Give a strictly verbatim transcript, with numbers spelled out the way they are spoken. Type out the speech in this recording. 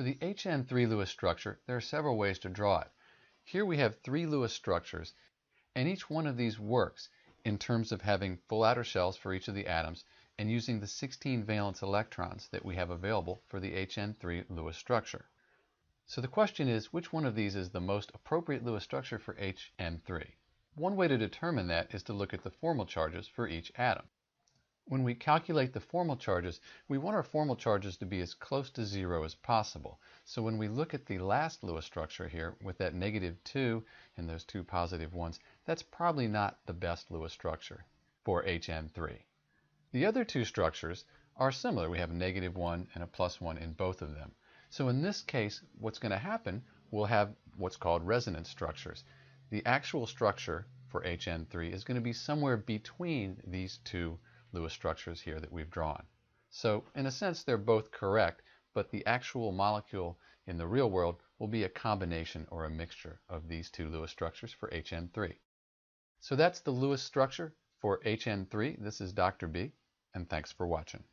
For the H N three Lewis structure, there are several ways to draw it. Here we have three Lewis structures, and each one of these works in terms of having full outer shells for each of the atoms and using the sixteen valence electrons that we have available for the H N three Lewis structure. So the question is, which one of these is the most appropriate Lewis structure for H N three? One way to determine that is to look at the formal charges for each atom. When we calculate the formal charges, we want our formal charges to be as close to zero as possible. So when we look at the last Lewis structure here with that negative two and those two positive ones, that's probably not the best Lewis structure for H N three. The other two structures are similar. We have a negative one and a plus one in both of them. So in this case, what's going to happen, we'll have what's called resonance structures. The actual structure for H N three is going to be somewhere between these two Lewis structures here that we've drawn. So in a sense, they're both correct, but the actual molecule in the real world will be a combination or a mixture of these two Lewis structures for H N three. So that's the Lewis structure for H N three. This is Doctor B, and thanks for watching.